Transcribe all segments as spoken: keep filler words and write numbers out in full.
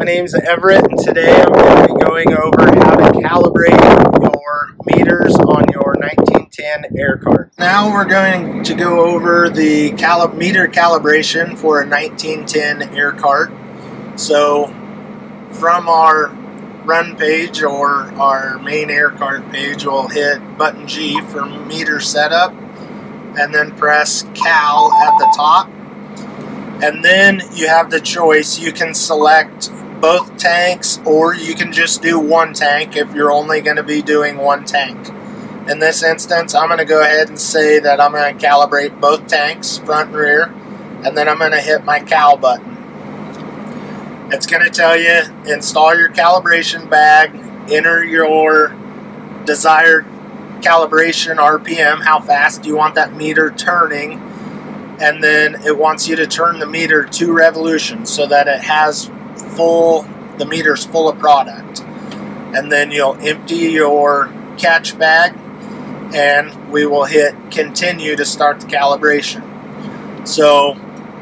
My name's Everett, and today I'm going to be going over how to calibrate your meters on your nineteen ten air card. Now we're going to go over the cali- meter calibration for a nineteen ten air card. So from our run page or our main air card page, we'll hit button G for meter setup and then press cal at the top. And then you have the choice. You can select both tanks, or you can just do one tank if you're only going to be doing one tank. In this instance, I'm going to go ahead and say that I'm going to calibrate both tanks, front and rear, and then I'm going to hit my cal button. It's going to tell you install your calibration bag, enter your desired calibration R P M, how fast you want that meter turning, and then it wants you to turn the meter two revolutions so that it has full, the meter's full of product. And then you'll empty your catch bag and we will hit continue to start the calibration. So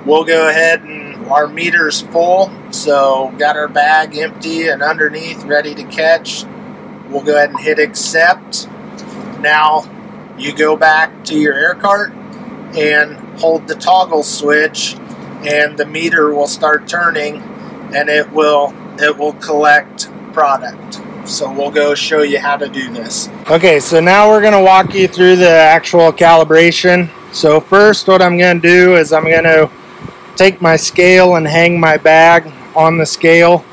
we'll go ahead and our meter's full, so got our bag empty and underneath ready to catch. We'll go ahead and hit accept. Now you go back to your air cart and hold the toggle switch and the meter will start turning and it will it will collect product. So we'll go show you how to do this. Okay, so now we're going to walk you through the actual calibration. So first what I'm going to do is I'm going to take my scale and hang my bag on the scale,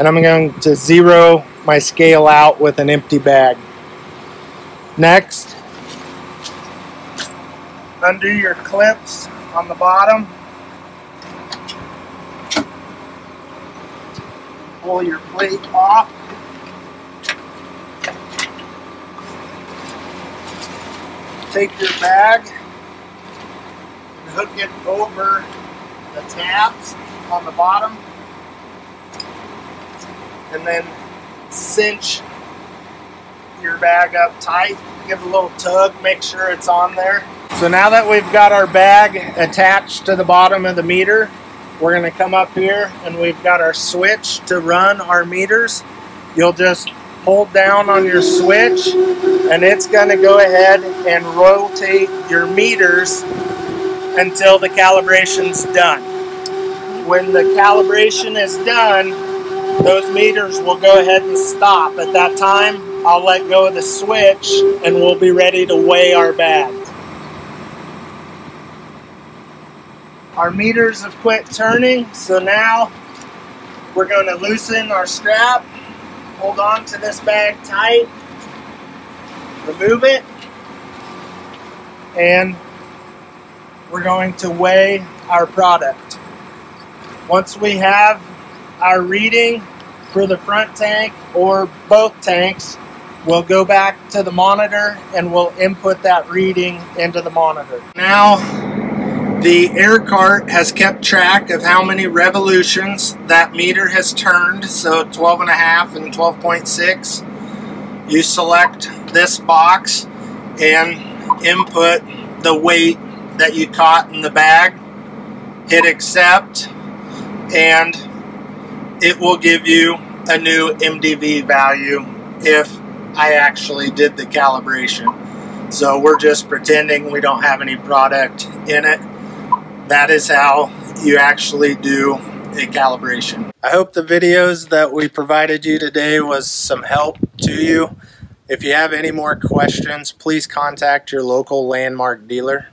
and I'm going to zero my scale out with an empty bag. Next, undo your clips on the bottom, pull your plate off, take your bag and hook it over the tabs on the bottom, and then cinch your bag up tight, give it a little tug, make sure it's on there. So now that we've got our bag attached to the bottom of the meter, we're going to come up here and we've got our switch to run our meters. You'll just hold down on your switch and it's going to go ahead and rotate your meters until the calibration's done. When the calibration is done, those meters will go ahead and stop. At that time, I'll let go of the switch and we'll be ready to weigh our bag. Our meters have quit turning, so now we're going to loosen our strap, hold on to this bag tight, remove it, and we're going to weigh our product. Once we have our reading for the front tank or both tanks, we'll go back to the monitor and we'll input that reading into the monitor. Now, the air cart has kept track of how many revolutions that meter has turned, so twelve and a half and twelve point six. You select this box and input the weight that you caught in the bag. Hit accept and it will give you a new M D V value if I actually did the calibration. So we're just pretending we don't have any product in it. That is how you actually do a calibration. I hope the videos that we provided you today was some help to you. If you have any more questions, please contact your local Landmark dealer.